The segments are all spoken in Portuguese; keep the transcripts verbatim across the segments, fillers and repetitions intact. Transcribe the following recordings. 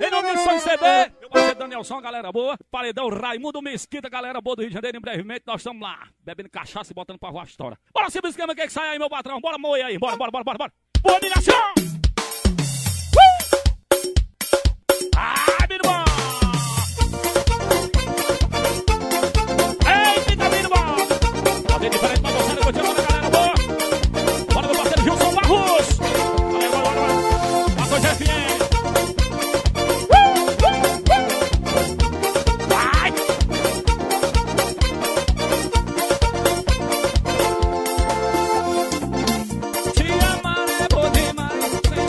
Em nome do Sonic C D, meu parceiro Danielson, galera boa. Paredão Raimundo Mesquita, galera boa do Rio de Janeiro. Em brevemente nós estamos lá, bebendo cachaça e botando pra voar a história. Bora se esquema, o que é que sai aí, meu patrão? Bora moer aí, bora, bora, bora, bora, bora. Boa ligação! Uh! Ai, meu irmão! Eita, meu irmão! Fazer diferente pra você, eu vou te amar, galera boa. Bora, meu parceiro Gilson Barros. Valeu, bora, bora, bora. Passou, Jefinho. Te amar é bom demais.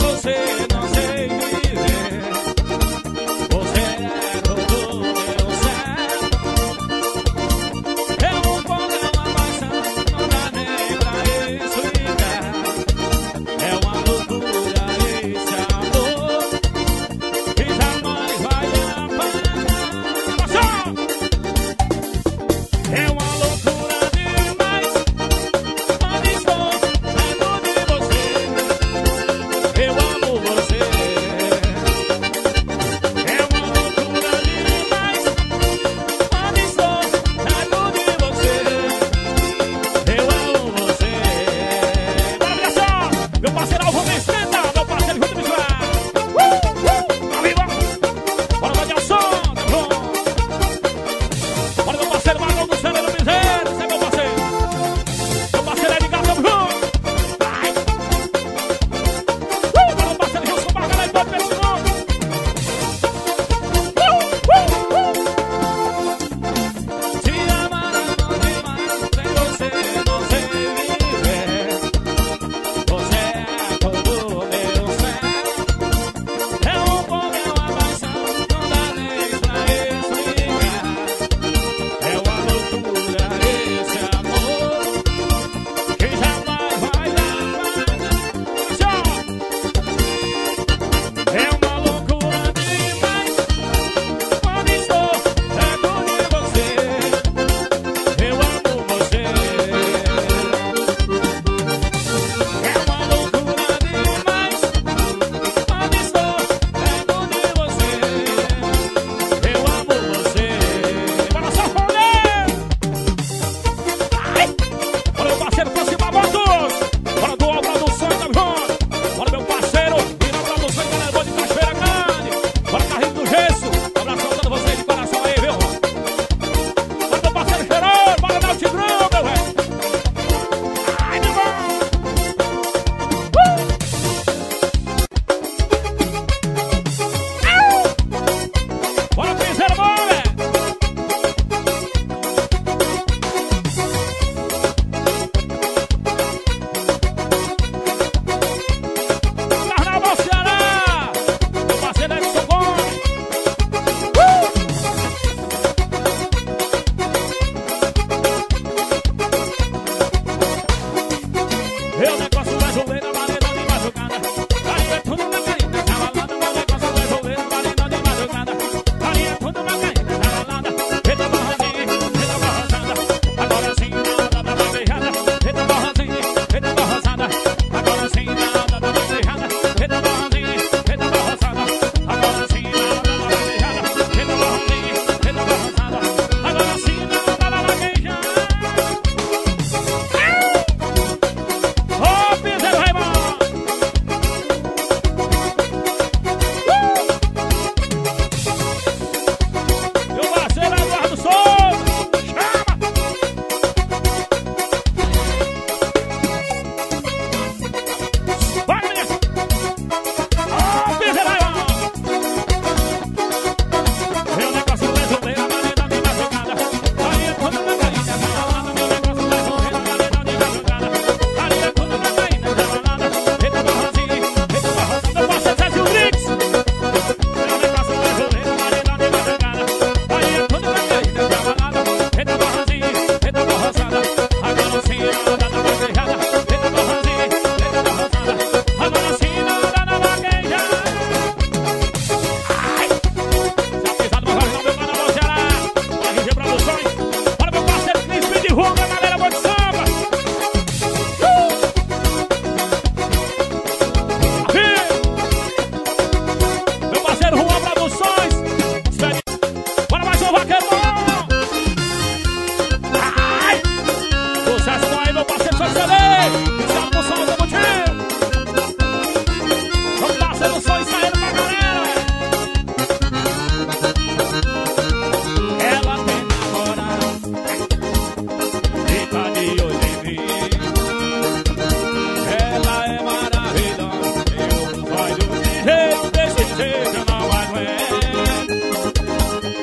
seja, não aguento.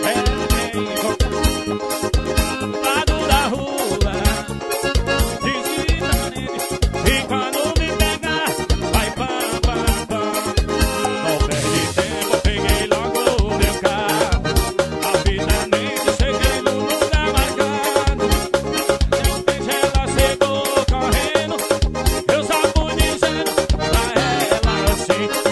É bem lado da rua, desvira nele, e quando me pegar, vai pam, pam, pam. Não perdi tempo, peguei logo o meu carro. A vida nem cheguei no lugar marcado. Depois ela chegou correndo, eu só fui dizendo pra ela assim: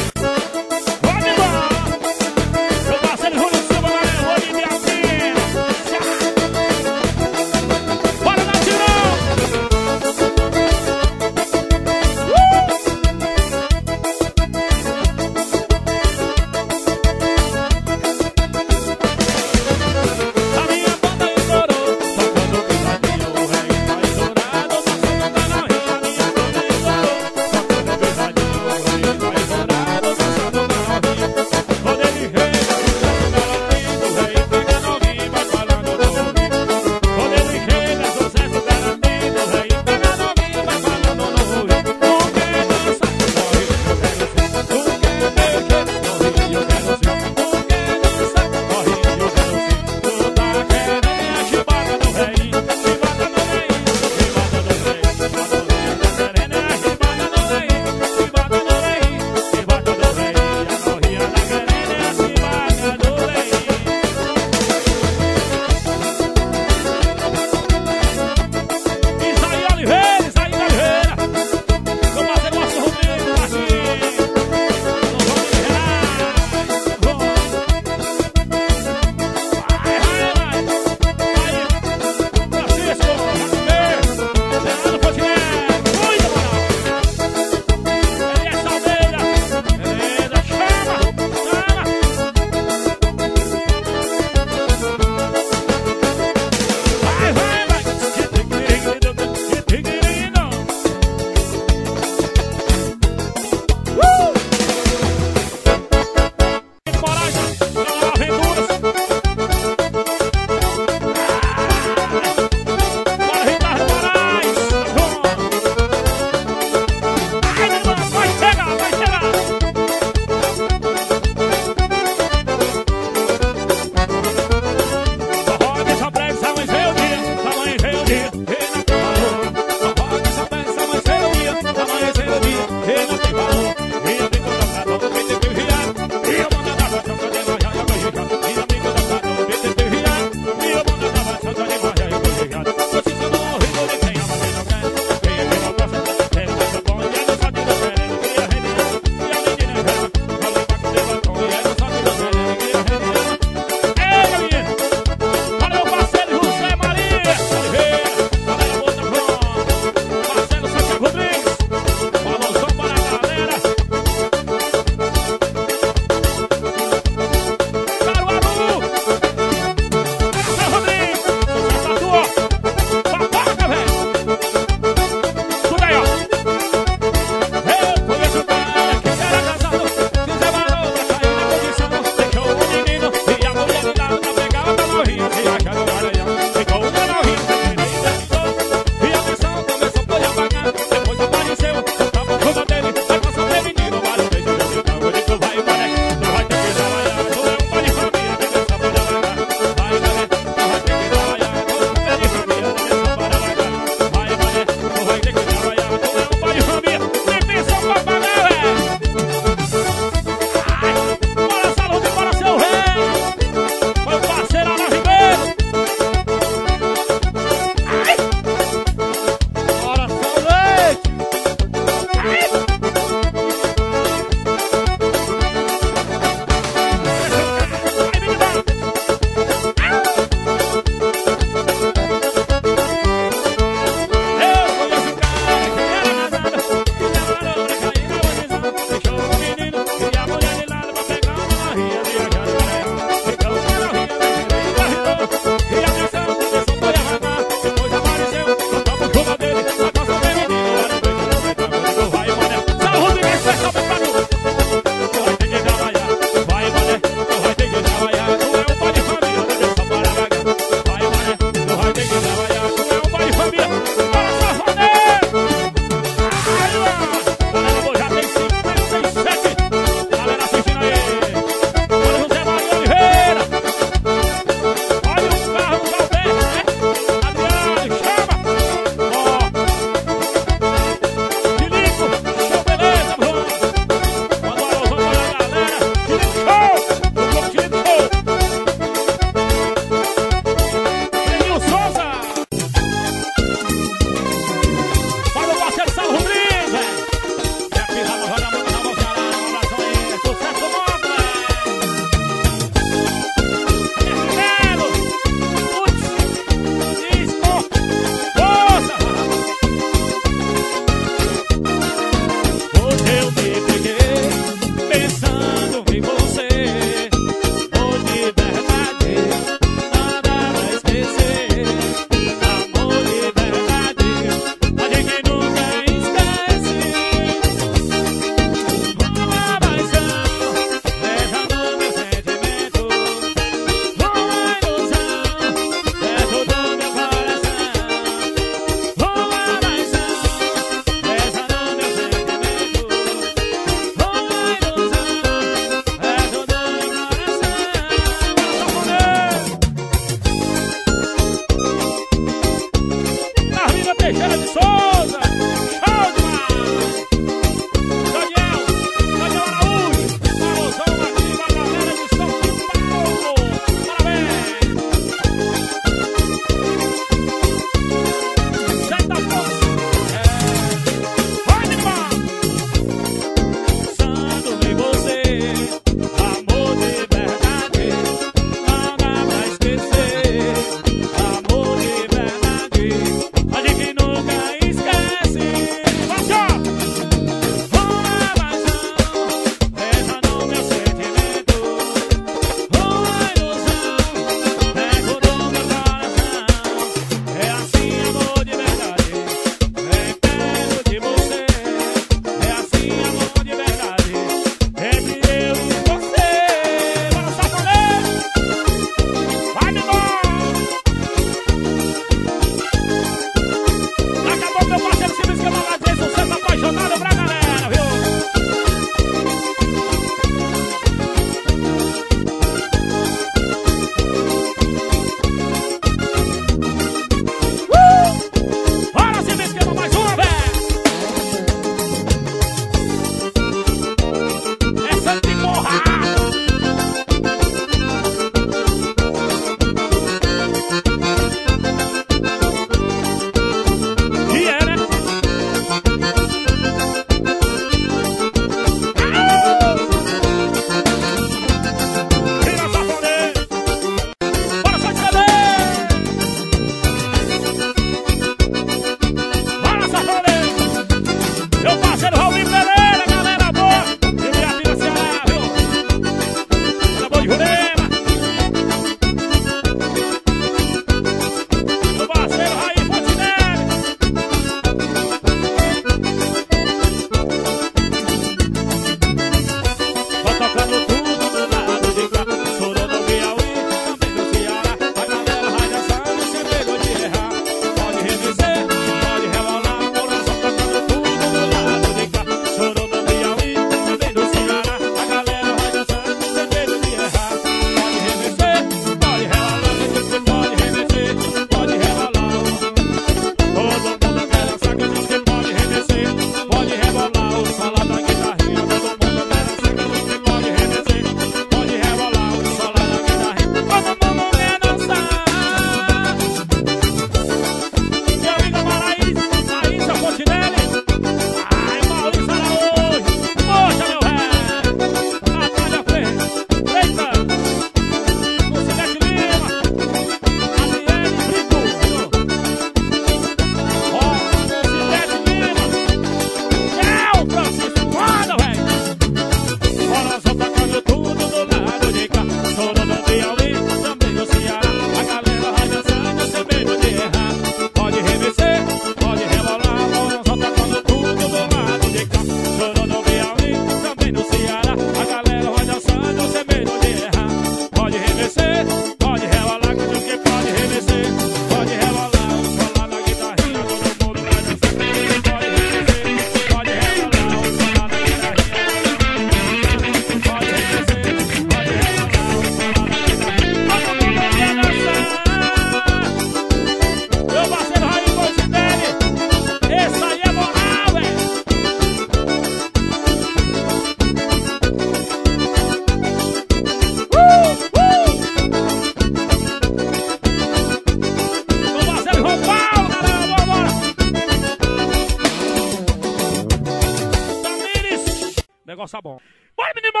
negócio tá bom. Bora, menino!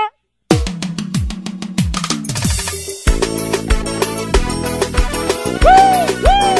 Uh, uh, uh.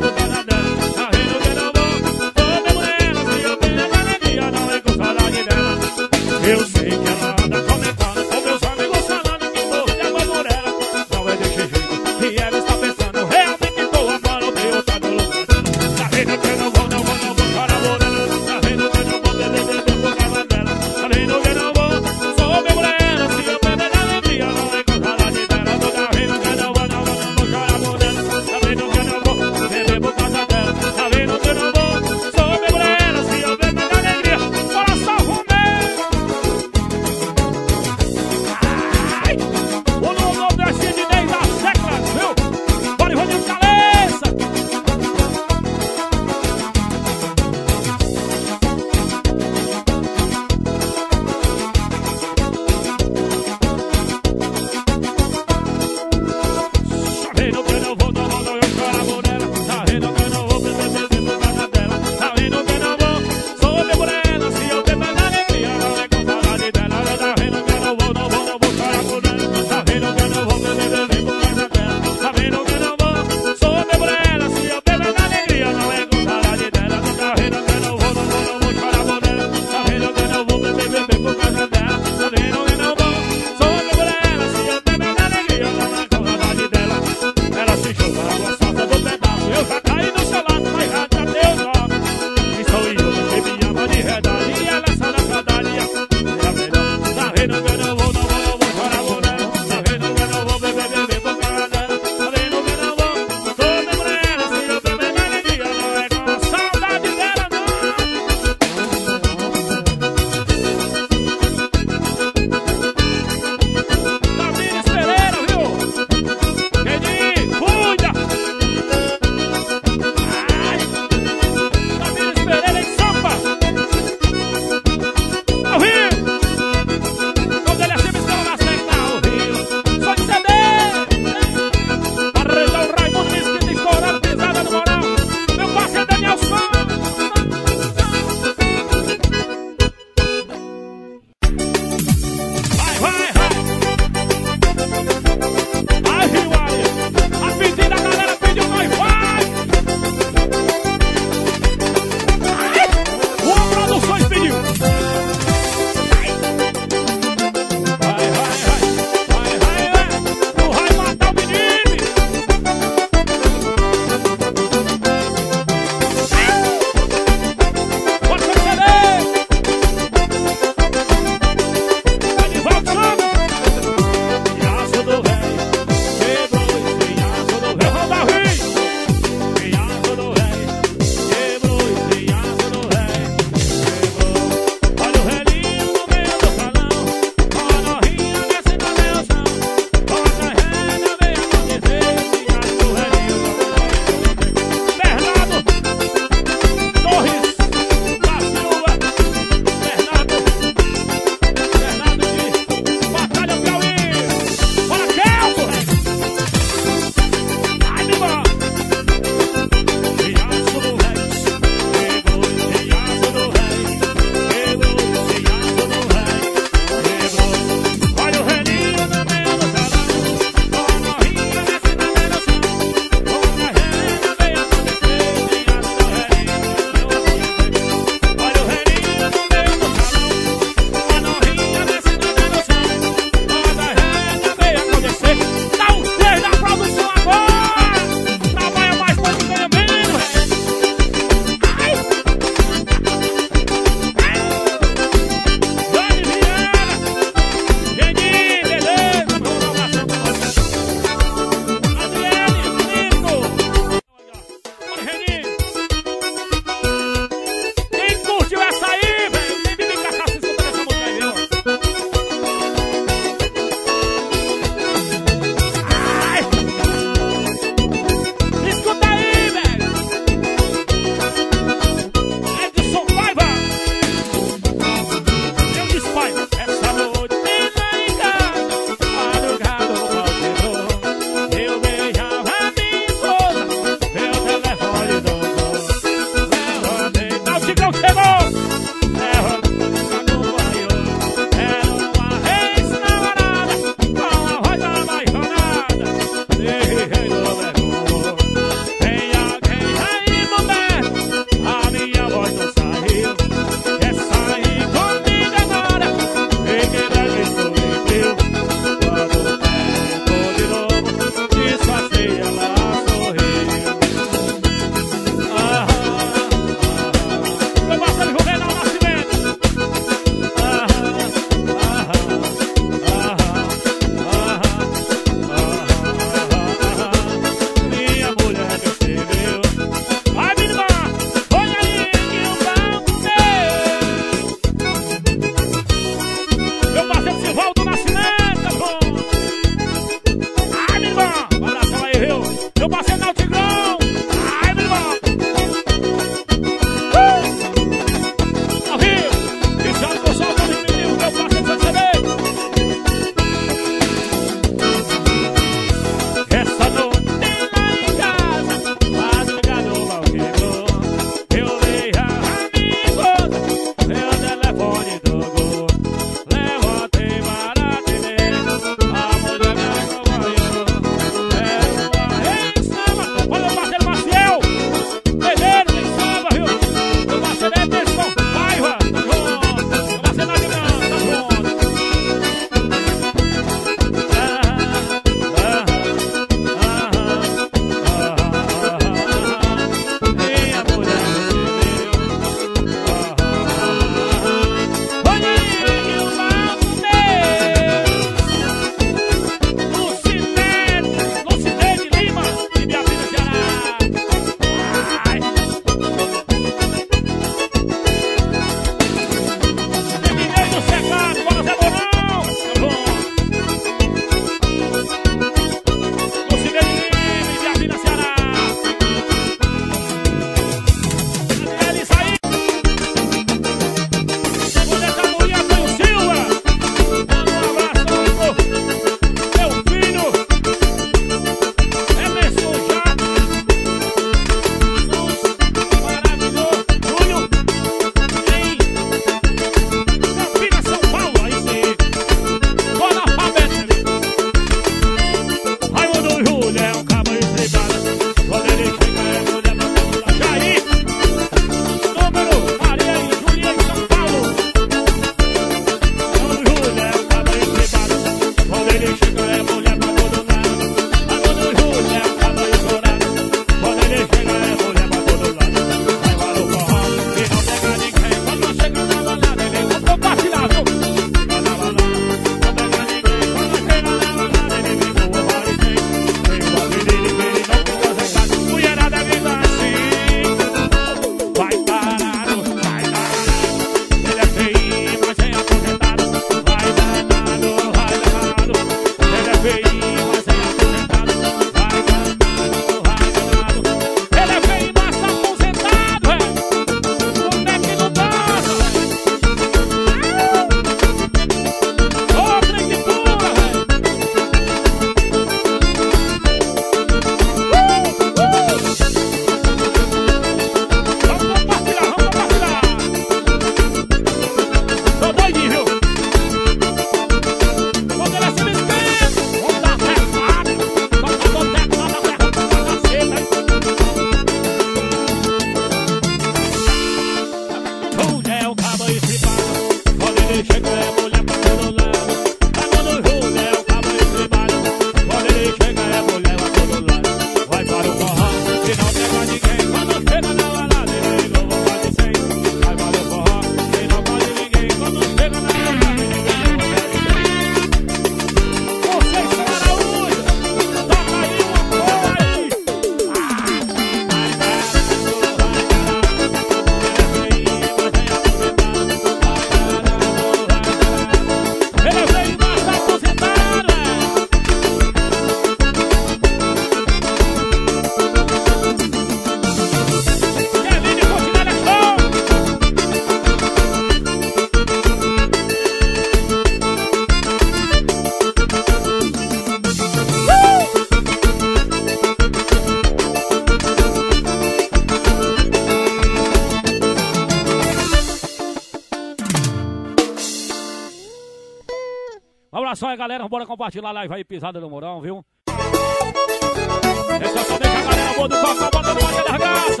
galera, bora compartilhar a live aí, pisada do Mourão, viu? É só só deixar a galera boa do copo, bota no bater da ragaça.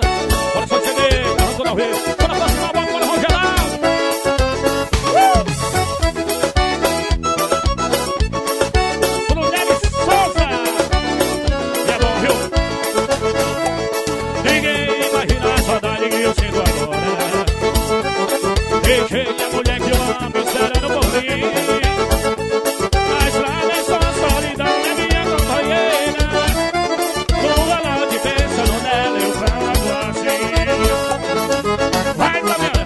Bora só cheguei, arrancou na vez. Bora passar, bora, bora, bora, geral. Vai pra minha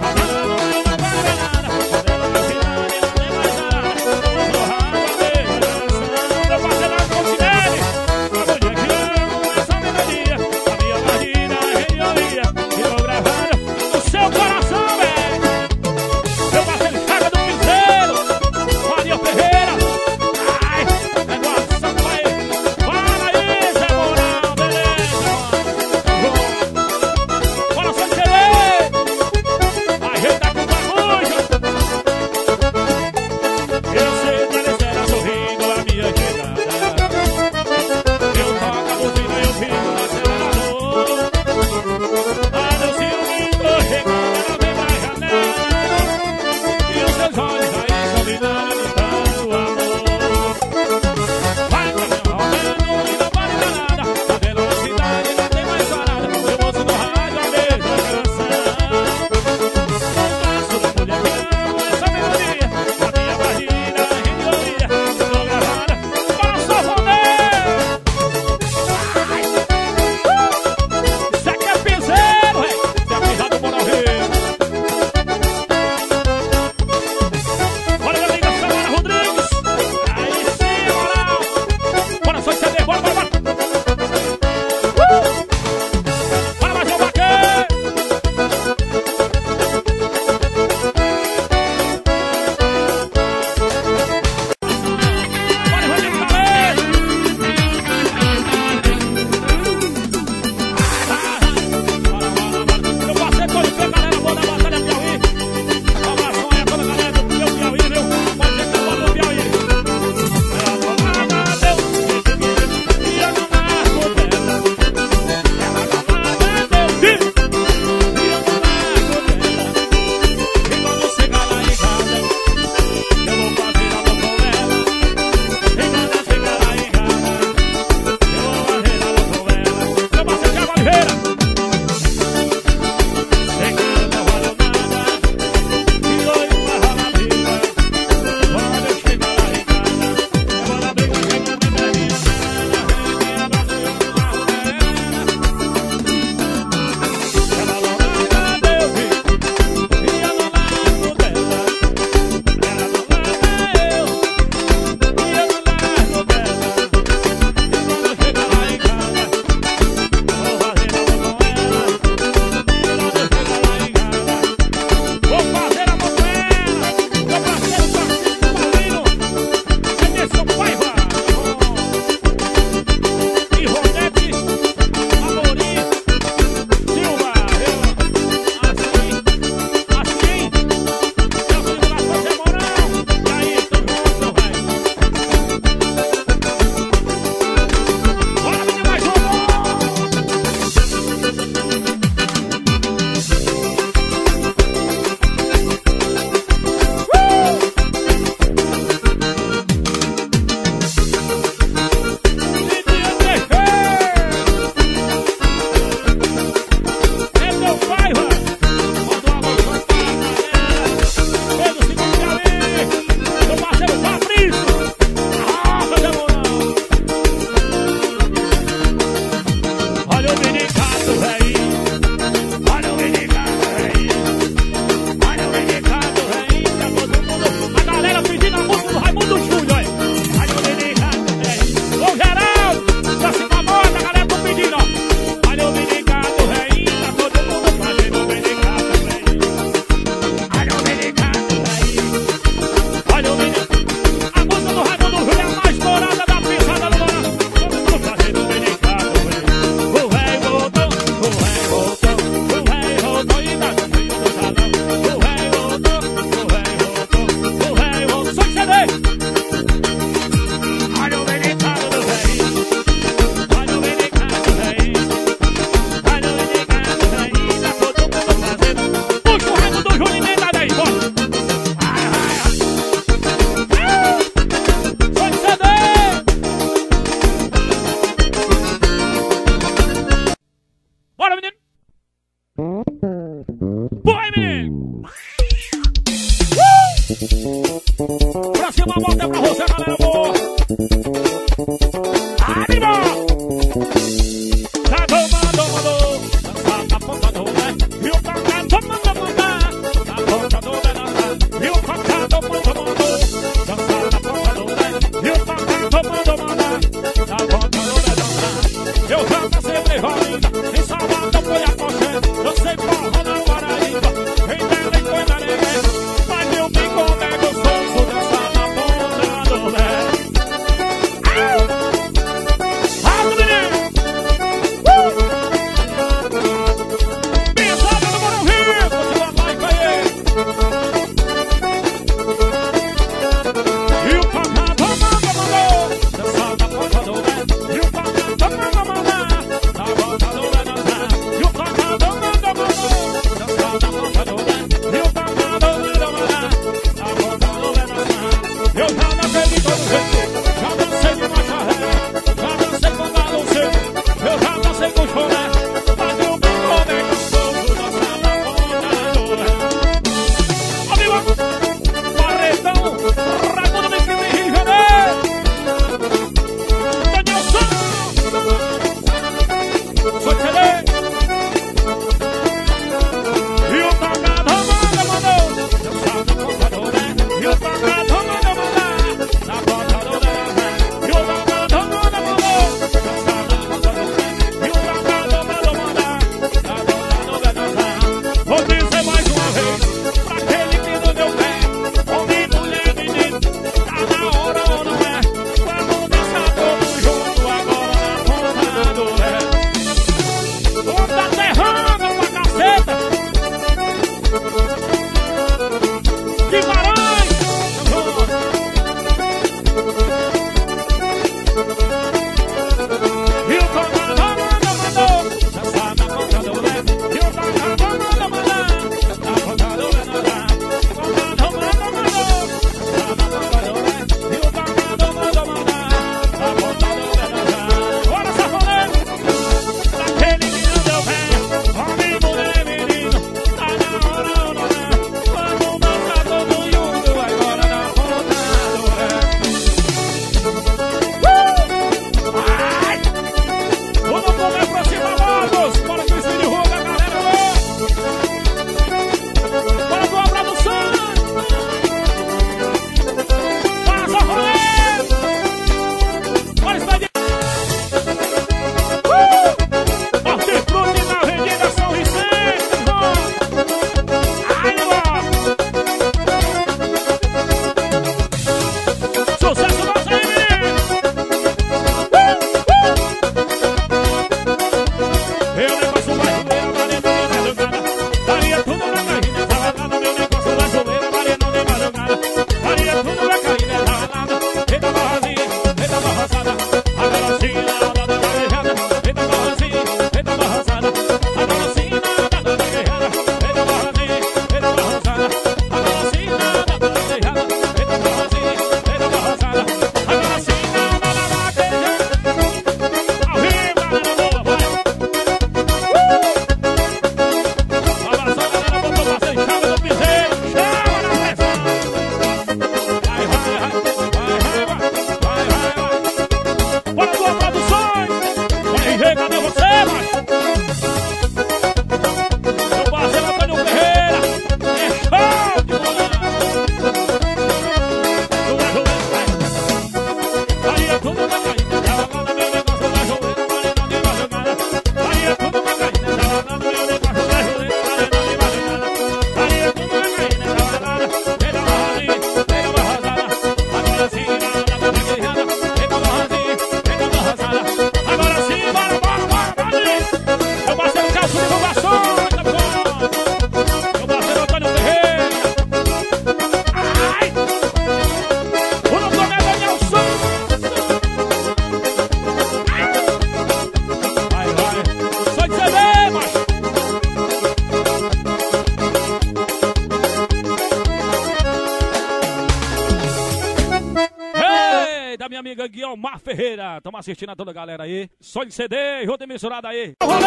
Estamos assistindo a toda a galera aí. Só de C D, roda misturada aí. Rolê!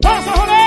Passa, rolê!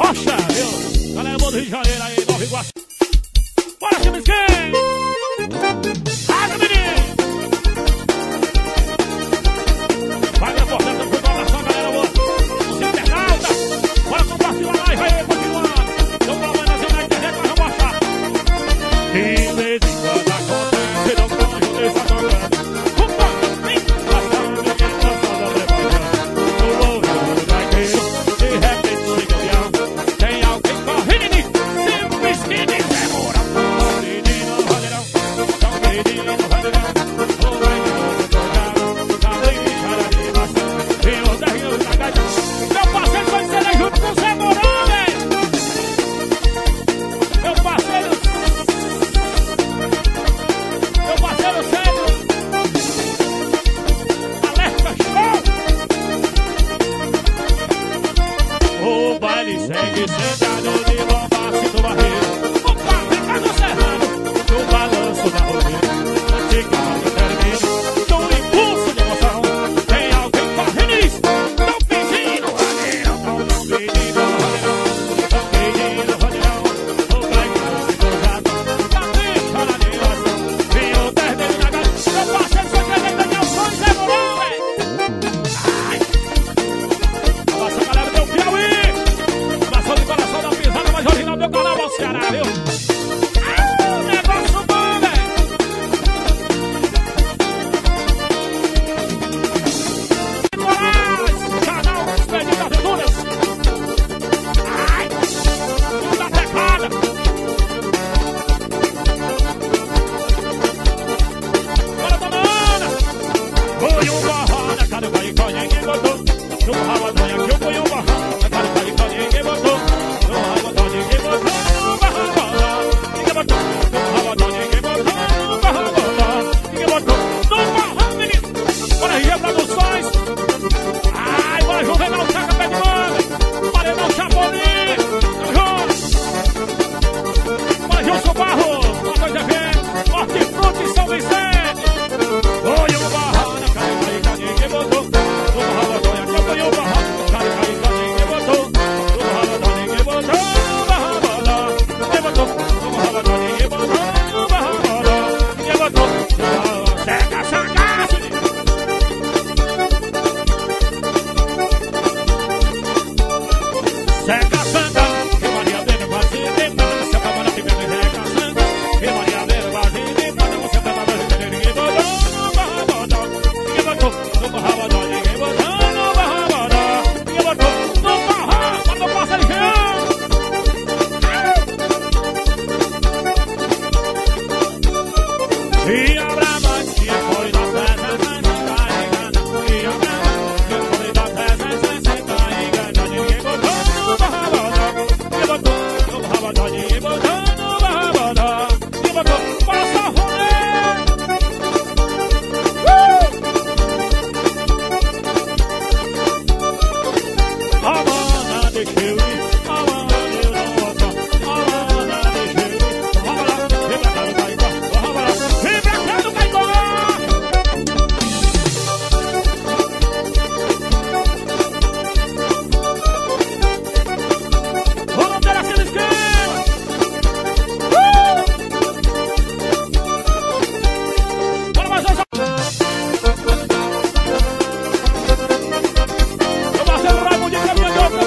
Rocha, viu? Galera boa do Rio de Janeiro aí, Nova Iguaçu. Bora, time de quem? Haga, menino! Vai na porta, foi pra oração, galera boa. Você é pernalta. Bora compartilhar a live aí, continua. Então, pelo menos, eu na internet, nós vamos achar. De vez em quando acontece, não conjo nessa tocada. Raimundo, caminhão de outro,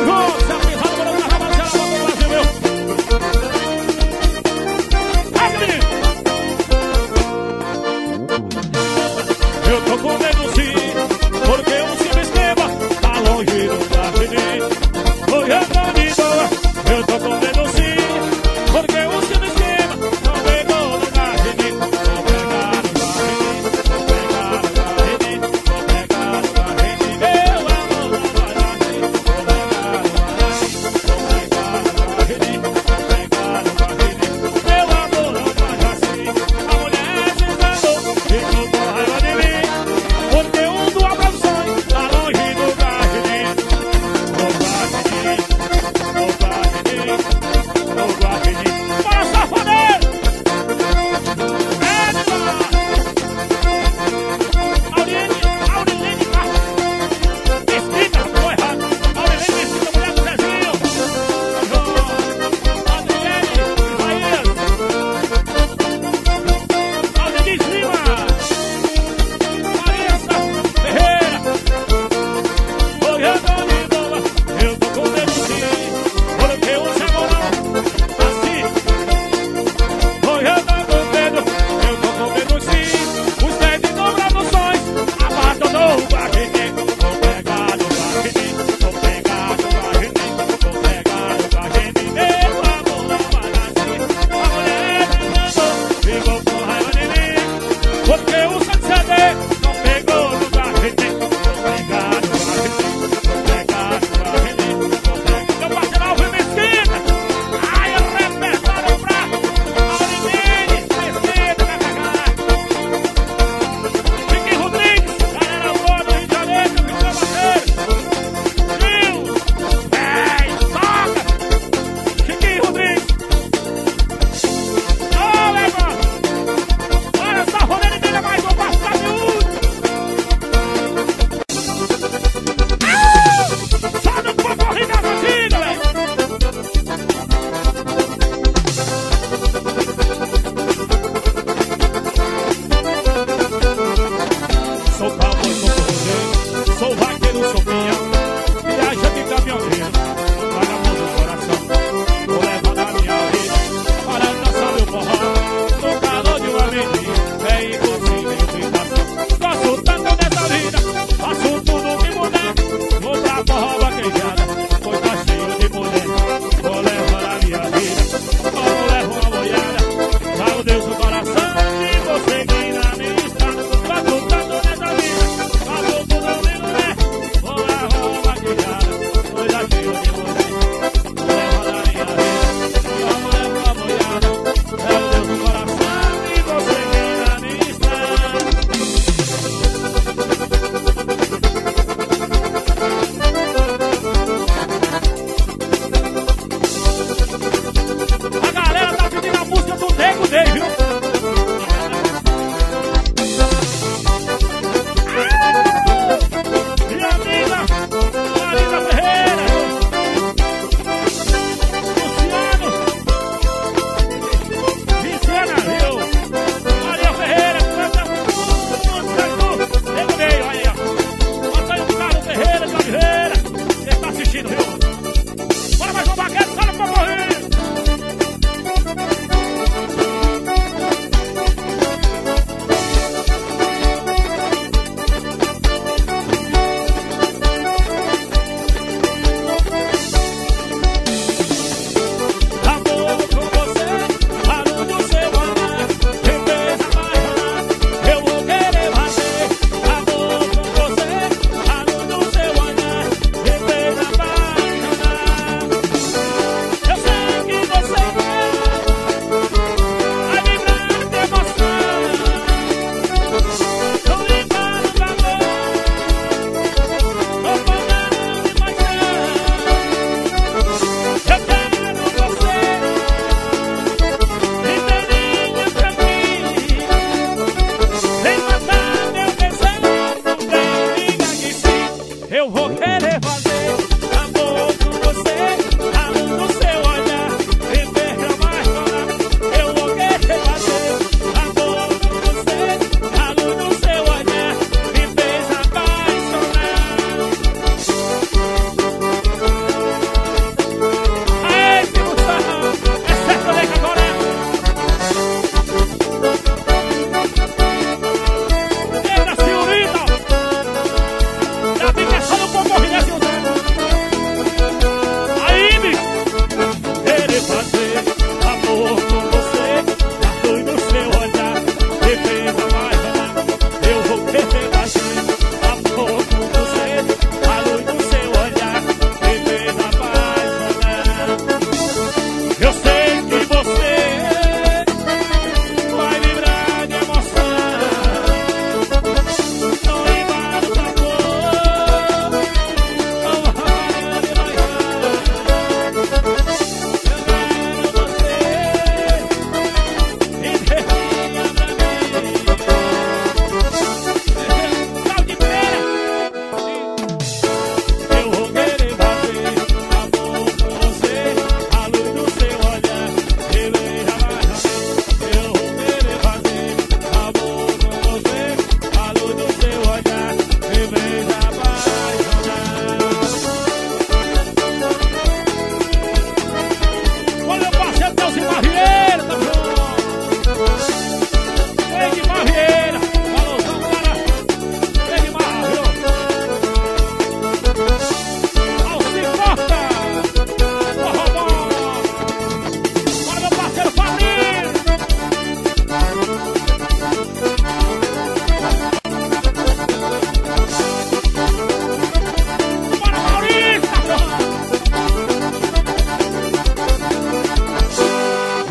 João, se apresenta para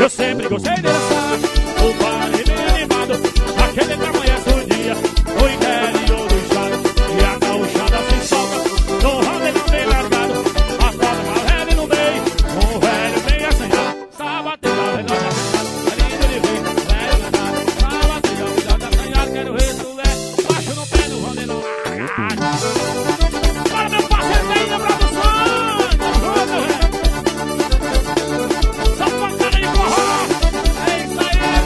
eu sempre gostei de dançar. O baile bem animado, aquele que amanhece o dia, no interior do estado, e a gauchada se solta, no rolê não tem largado, a frota maleve no meio, um velho bem assanhado, sabateu na velhota assanhado, é lindo de ver, velho danado, sabateu na velhota assanhado, quero ver tu é, baixo no pé do rolê não largado. Só patada de porra, é isso aí.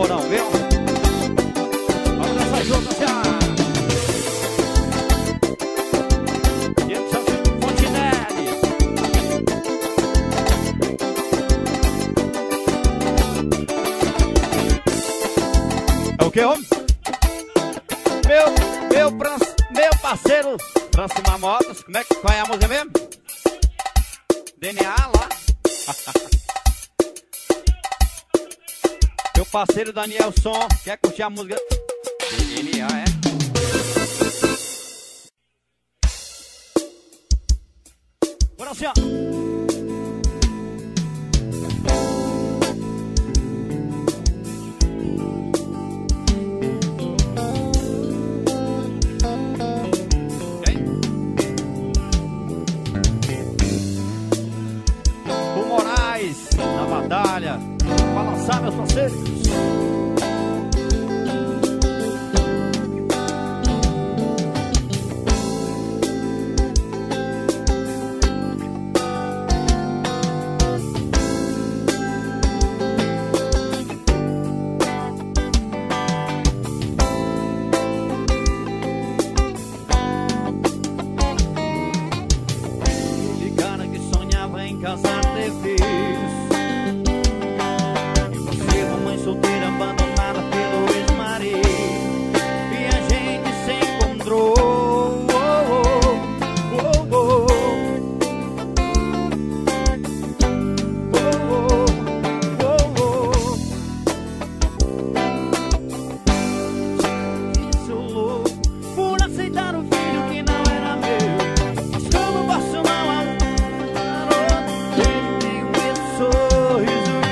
Mourão, viu? Vamos dançar junto, assim, ó. Okay, meu, meu, meu parceiro Francimar Modas, como é que qual é a música mesmo? D N A lá. Meu parceiro Danielson, quer curtir a música? D N A, é? Bora assim, ó. Batalha, balançar meus parceiros. Aquele cara que sonhava em casar, ter filhos. Solteira, abandonada pelo ex-marido, e a gente se encontrou. Oh, oh, oh, oh, oh, oh. Sou louco por aceitar um filho que não era meu, mas como posso não amar outro? Tenho esse sorriso. Oh,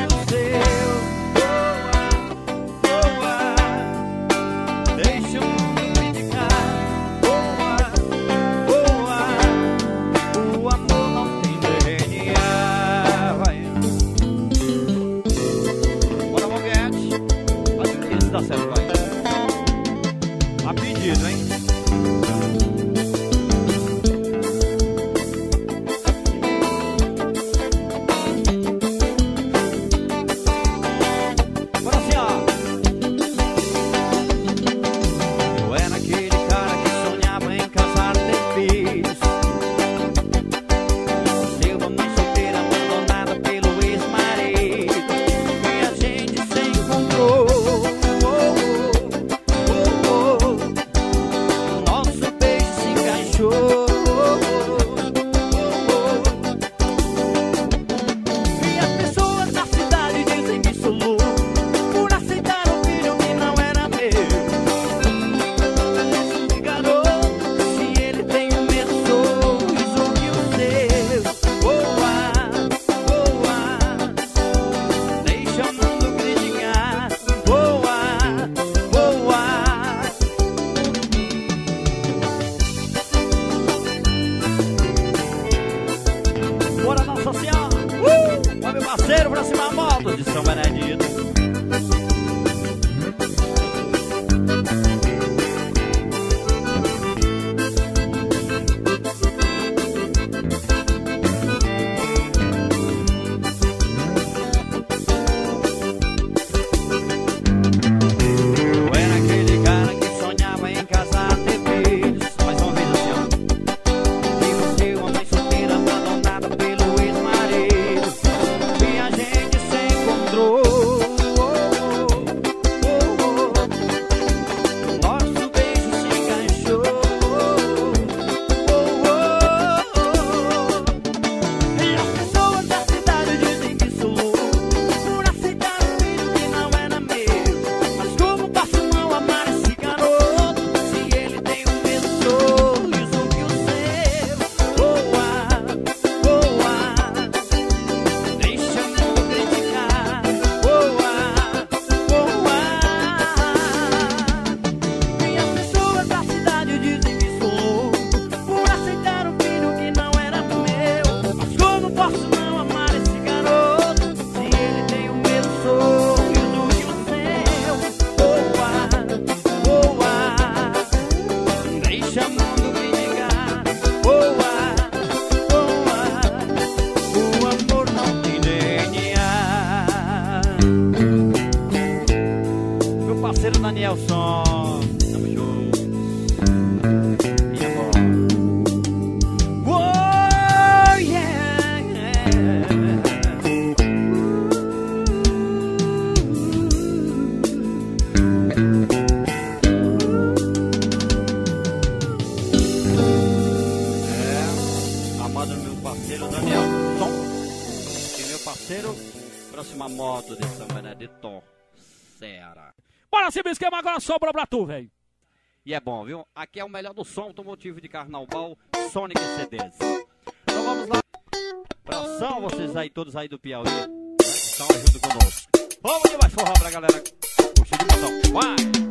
parceiro Danielson e meu parceiro, próxima moto de São Benedito, Ceará. Bora, se me esquema, agora sobrou pra tu, velho. E é bom, viu? Aqui é o melhor do som, Automotivo de Carnaval Sonic C D's. Então vamos lá. Abração vocês aí, todos aí do Piauí, né, que estão junto conosco. Vamos de mais forró pra galera curtir de montão. Vai! Esperando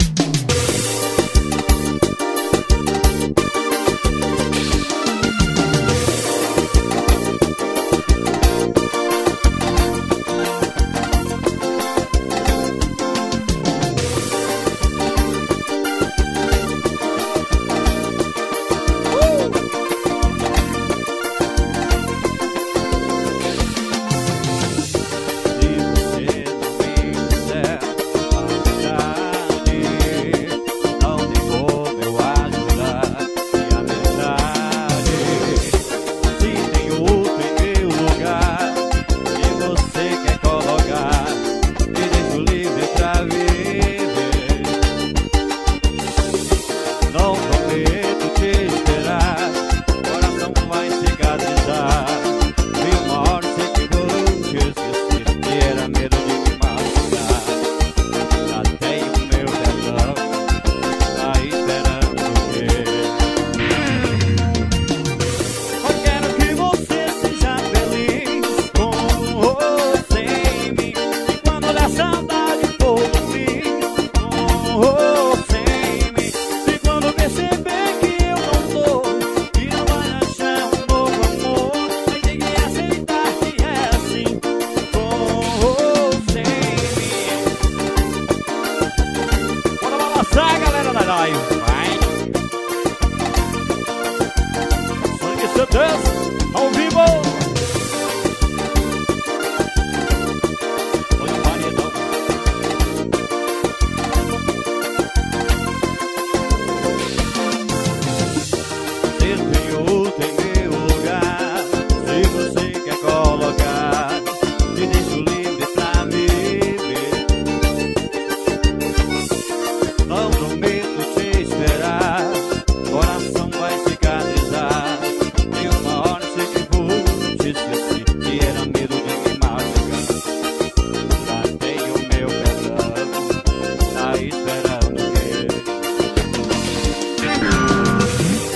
que...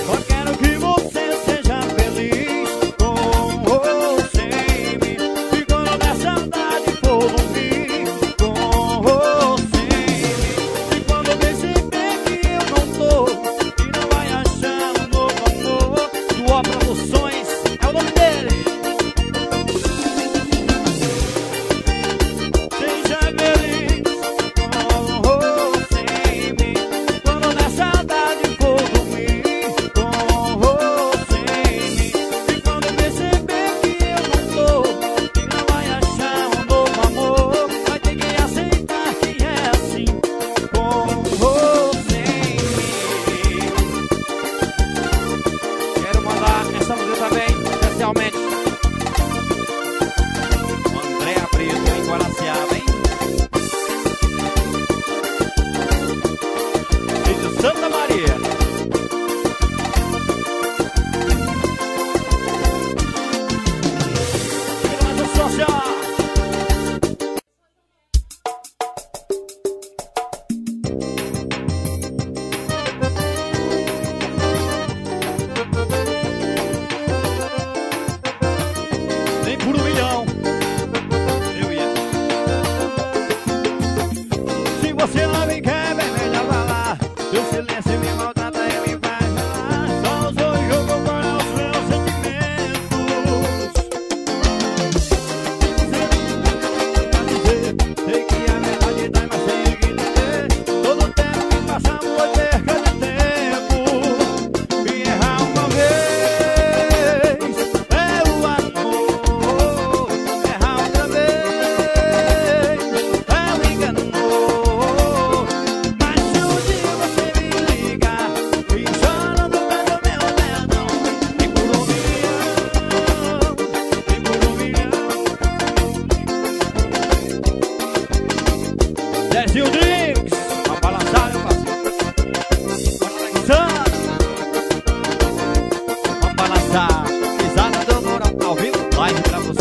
Só quero que você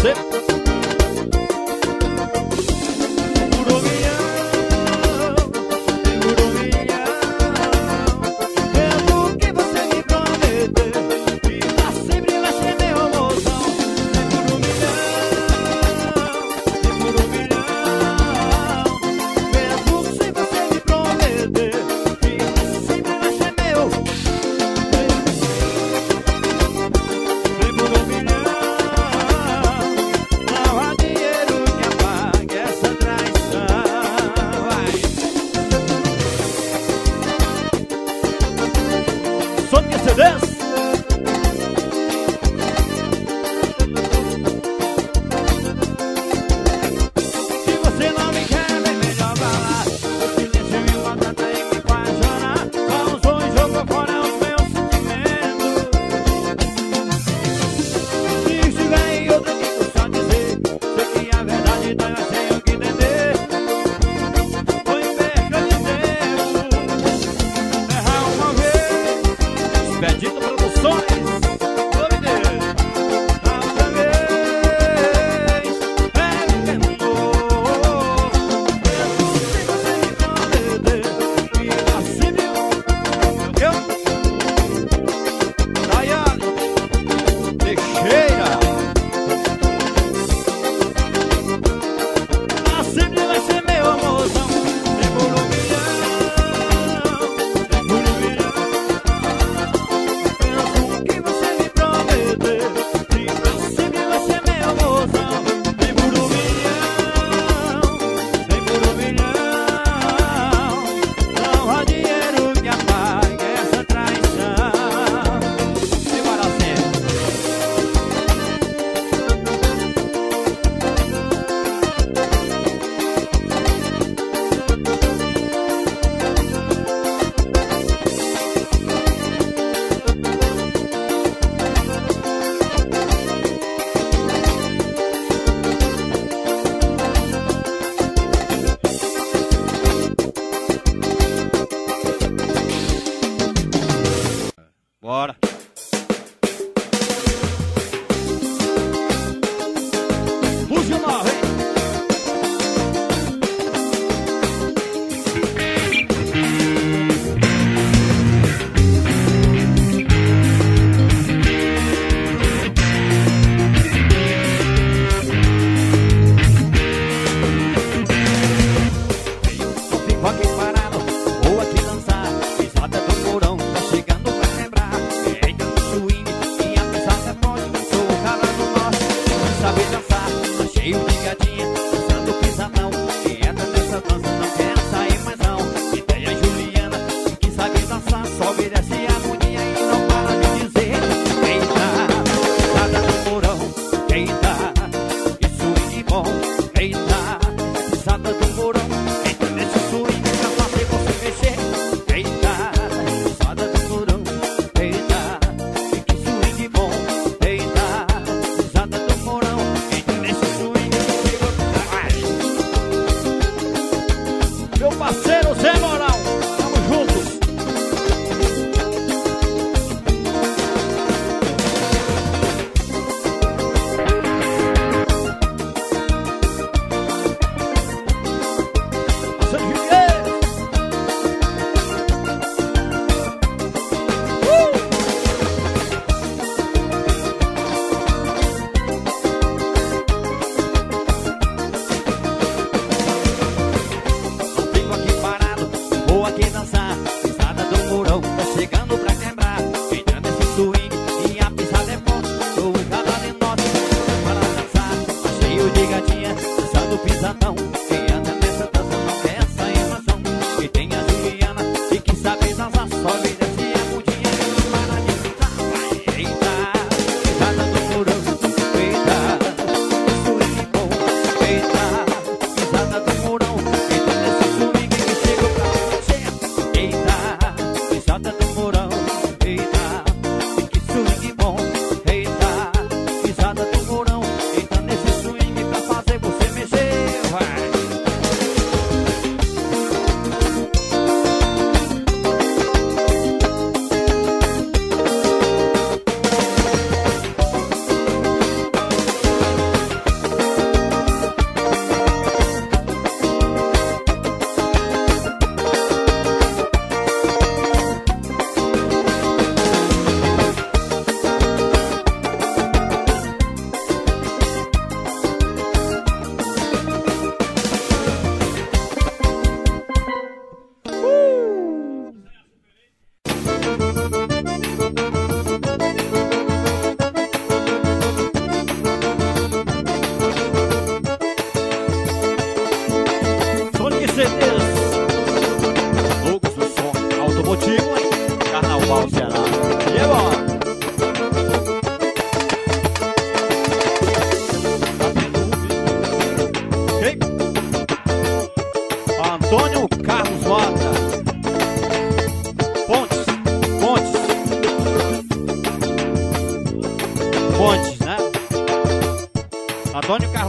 você.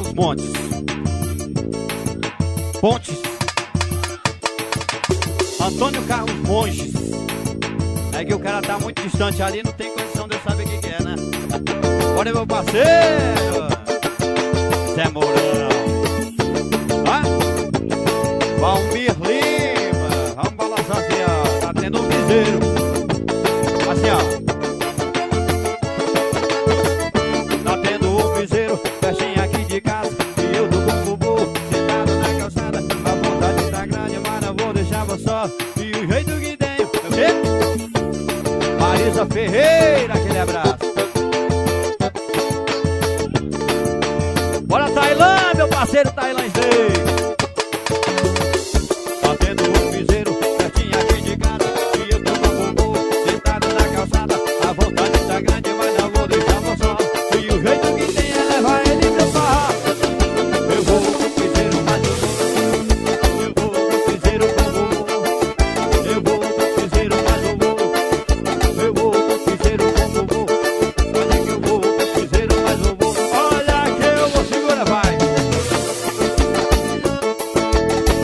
Carlos Pontes. Pontes. Antônio Carlos Pontes. É que o cara tá muito distante ali, não tem condição de eu saber o que, que é, né? Olha meu parceiro! Zé Mourão. Ah? Valmir Lima. Vamos balançar assim, ó. Tá tendo um piseiro. Assim, ó. Ferreira, aquele abraço. Bora Tailândia, meu parceiro tailandês. Tá tendo um piseiro pertinho aqui de casa, e eu tô com o bumbum sentado na calçada. A vontade tá grande, mas não vou deixar você só. E o jeito que tem é levar ele pra farra. Eu vou com o piseiro, mas eu vou. Eu vou com o piseiro, mas eu vou. Eu vou com o piseiro, mas eu vou. Eu vou com piseiro, como eu vou. Olha que eu vou com piseiro, mas eu vou. Olha que eu vou, segura, vai.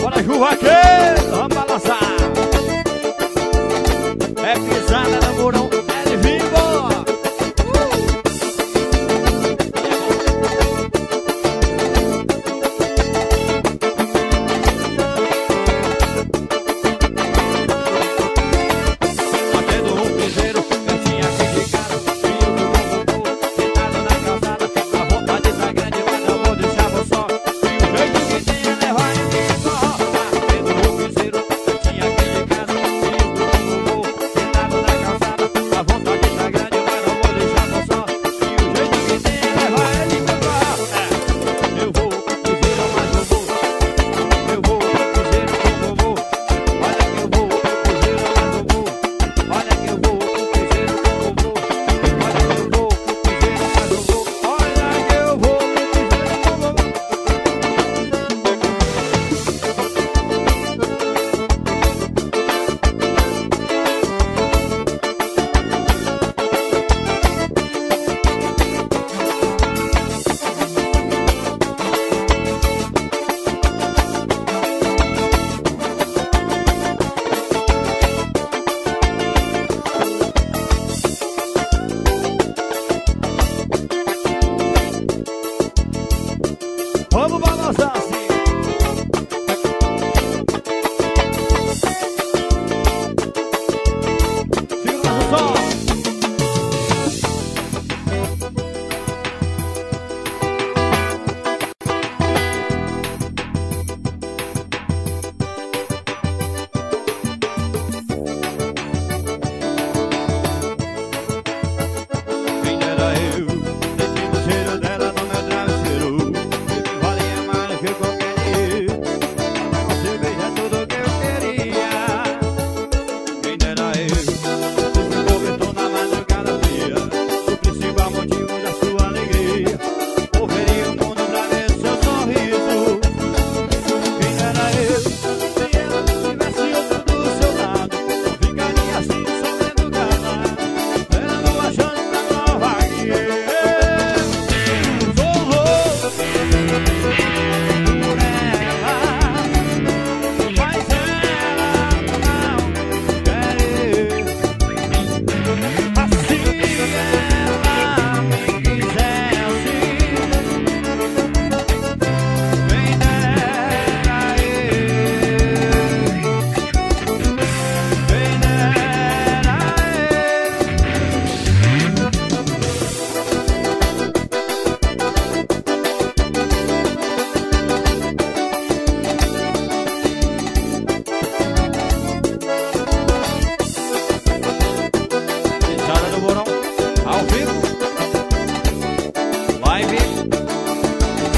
Bora, Ju, Raquelo, vamos balançar. É pisada na Mourão, ele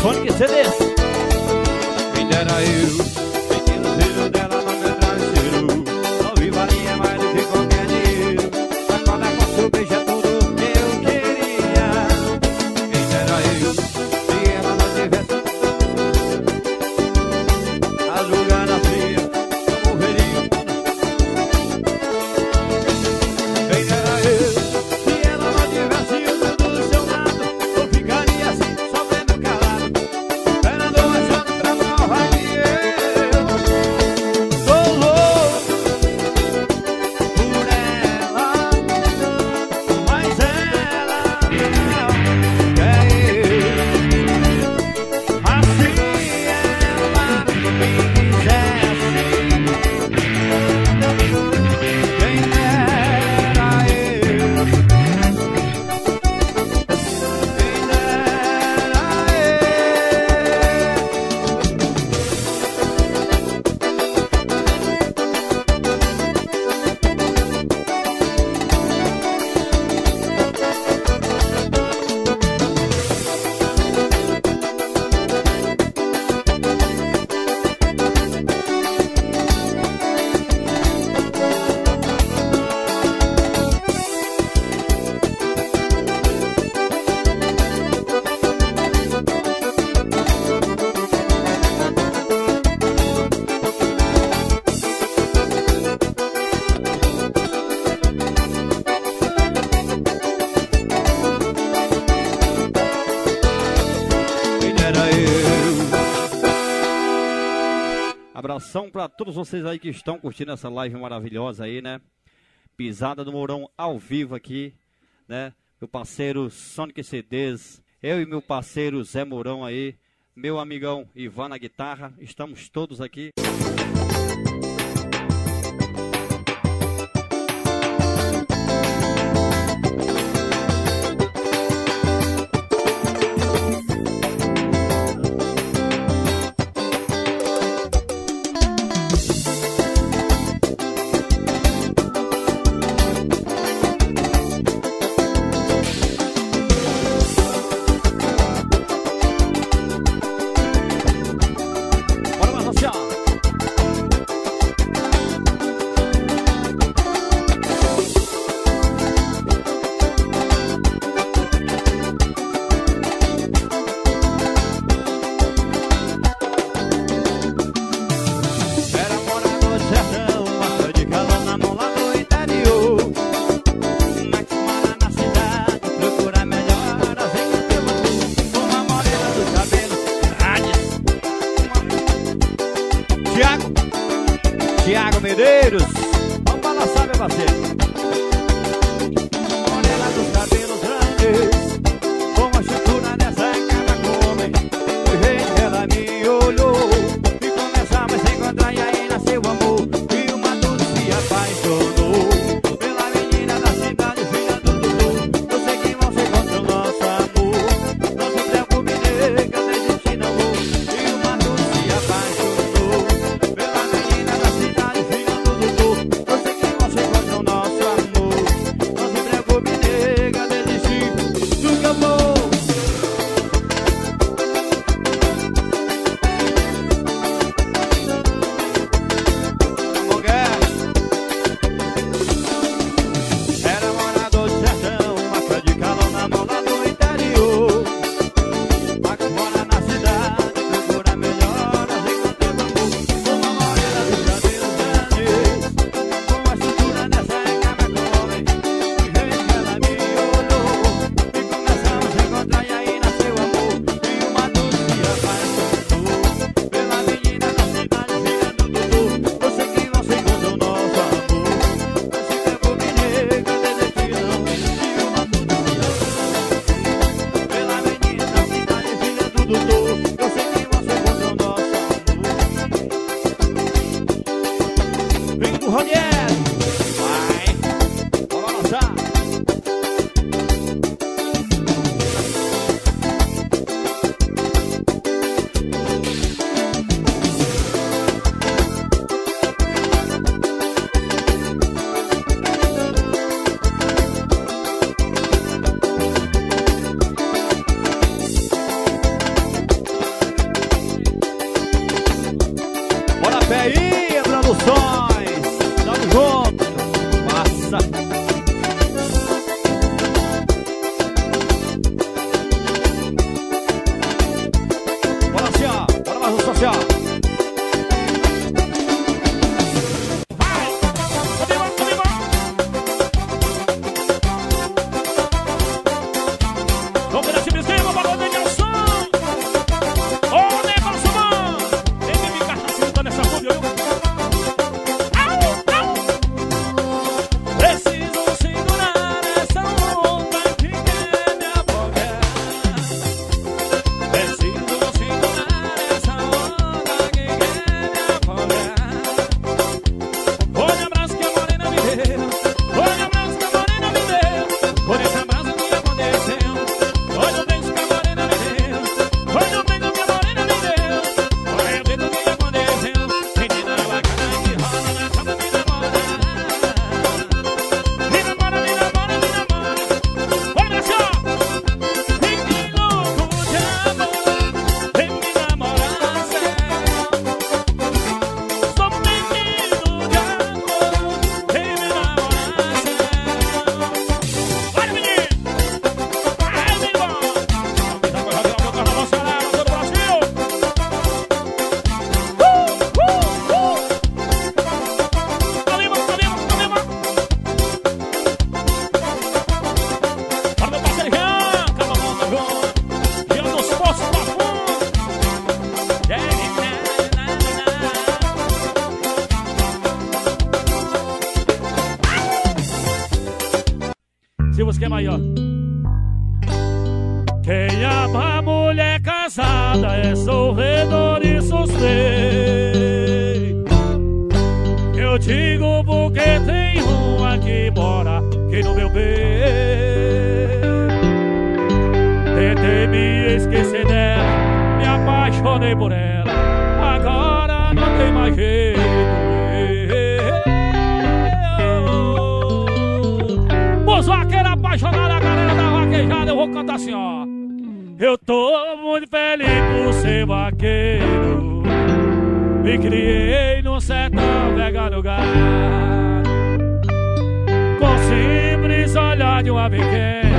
Sonic C D's. Quem dera eu, pequeno filho dela não me travesseiro. Não vi valia mais do que qualquer dinheiro. Mas quando a coça beija tudo que eu queria. Quem dera eu, se ela não tivesse a julgar na fria, eu morreria. Quem dera eu, se ela não tivesse o santo do seu lado, eu ficaria assim. Thank you. abração para todos vocês aí que estão curtindo essa live maravilhosa aí, né? Pisada do Mourão ao vivo aqui, né? Meu parceiro Sonic C D's, eu e meu parceiro Zé Mourão aí, meu amigão Ivan na guitarra, estamos todos aqui. tema aí, ó. Quem ama mulher casada é sofredor e suspeito. Eu digo porque tem um aqui mora que no meu peito. Tentei me esquecer dela, me apaixonei por ela, agora não tem mais jeito. Os vaqueiros apaixonados, a galera da vaquejada, eu vou cantar assim, ó. Eu tô muito feliz por ser vaqueiro, me criei num sertão vegano gado, com simples olhar de uma pequena,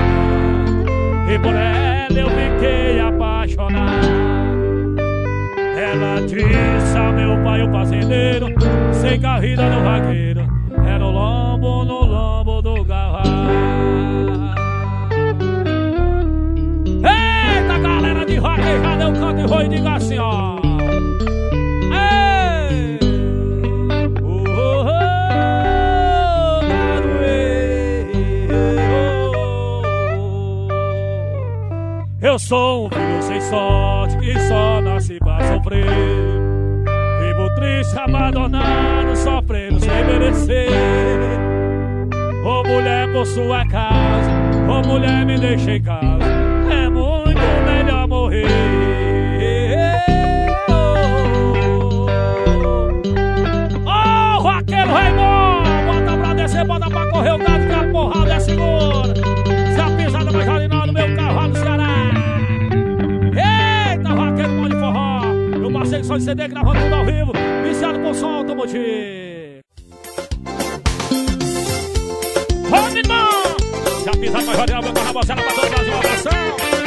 e por ela eu fiquei apaixonado. Ela disse ao meu pai, o fazendeiro, sei que a vida do vaqueiro era o lombo no lombo do galo. Eita, galera de vaquejada, eu canto e vou e digo assim, ó. Ei! Oh, oh, oh, oh. Eu sou um filho sem sorte e só nasci pra sofrer. Vivo triste, abandonado, sofrendo sem merecer. Ô mulher por sua casa, ô mulher me deixa em casa, é muito melhor morrer. Ô Raquelo Reimor, bota pra descer, bota pra correr o gado que a porrada é segura. Se a pisada vai jardinal no meu carro lá no Ceará. Eita, Raquelo Mó de Forró, eu passei só de C D gravando tudo ao vivo, viciado com som automotivo. Vamos, irmão! Já pisado mais rodeado, meu carnaval, será pra todo o Brasil, um abração!